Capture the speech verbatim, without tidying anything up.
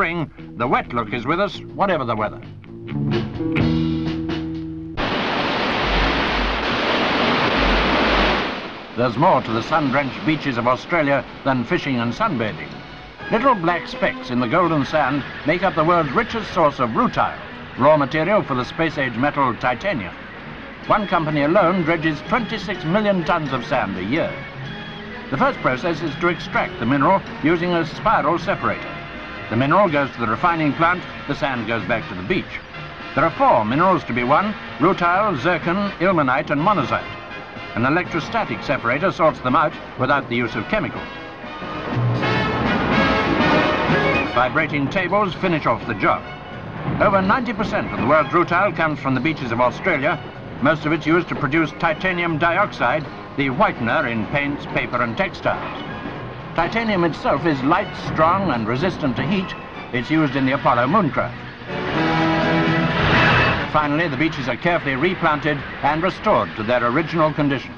spring, the wet look is with us, whatever the weather. There's more to the sun-drenched beaches of Australia than fishing and sunbathing. Little black specks in the golden sand make up the world's richest source of rutile, raw material for the space-age metal titanium. One company alone dredges twenty-six million tons of sand a year. The first process is to extract the mineral using a spiral separator. The mineral goes to the refining plant, the sand goes back to the beach. There are four minerals to be won: rutile, zircon, ilmenite and monazite. An electrostatic separator sorts them out without the use of chemicals. Vibrating tables finish off the job. Over ninety percent of the world's rutile comes from the beaches of Australia. Most of it's used to produce titanium dioxide, the whitener in paints, paper and textiles. Titanium itself is light, strong and resistant to heat. It's used in the Apollo mooncraft. Finally, the beaches are carefully replanted and restored to their original condition.